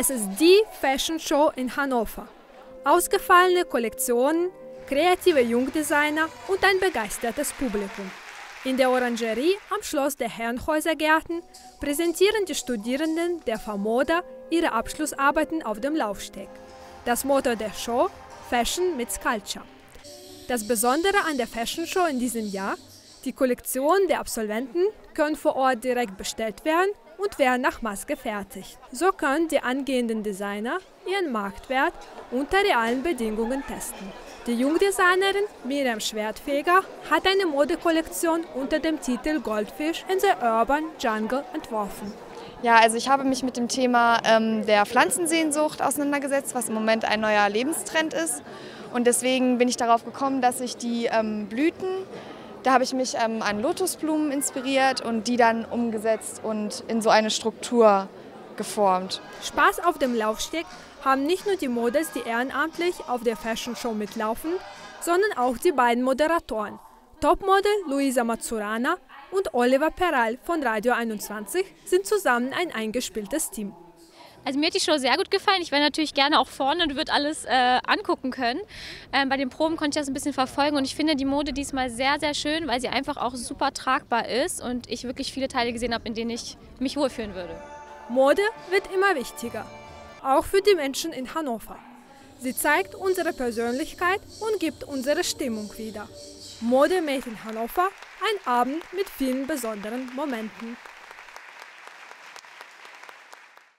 Es ist die Fashion Show in Hannover. Ausgefallene Kollektionen, kreative Jungdesigner und ein begeistertes Publikum. In der Orangerie am Schloss der Herrenhäuser Gärten präsentieren die Studierenden der Fahmoda ihre Abschlussarbeiten auf dem Laufsteg. Das Motto der Show: Fashion meets Culture. Das Besondere an der Fashion Show in diesem Jahr: die Kollektionen der Absolventen können vor Ort direkt bestellt werden und werden nach Maß gefertigt. So können die angehenden Designer ihren Marktwert unter realen Bedingungen testen. Die Jungdesignerin Miriam Schwertfeger hat eine Modekollektion unter dem Titel Goldfish in the Urban Jungle entworfen. Ja, also ich habe mich mit dem Thema der Pflanzensehnsucht auseinandergesetzt, was im Moment ein neuer Lebenstrend ist. Und deswegen bin ich darauf gekommen, dass ich die Blüten, da habe ich mich an Lotusblumen inspiriert und die dann umgesetzt und in so eine Struktur geformt. Spaß auf dem Laufsteg haben nicht nur die Models, die ehrenamtlich auf der Fashion Show mitlaufen, sondern auch die beiden Moderatoren, Topmodel Luisa Mazzurana und Oliver Peral von Radio 21, sind zusammen ein eingespieltes Team. Also mir hat die Show sehr gut gefallen. Ich wäre natürlich gerne auch vorne und würde alles angucken können. Bei den Proben konnte ich das ein bisschen verfolgen und ich finde die Mode diesmal sehr, sehr schön, weil sie einfach auch super tragbar ist und ich wirklich viele Teile gesehen habe, in denen ich mich wohlfühlen würde. Mode wird immer wichtiger, auch für die Menschen in Hannover. Sie zeigt unsere Persönlichkeit und gibt unsere Stimmung wieder. Mode Made in Hannover, ein Abend mit vielen besonderen Momenten.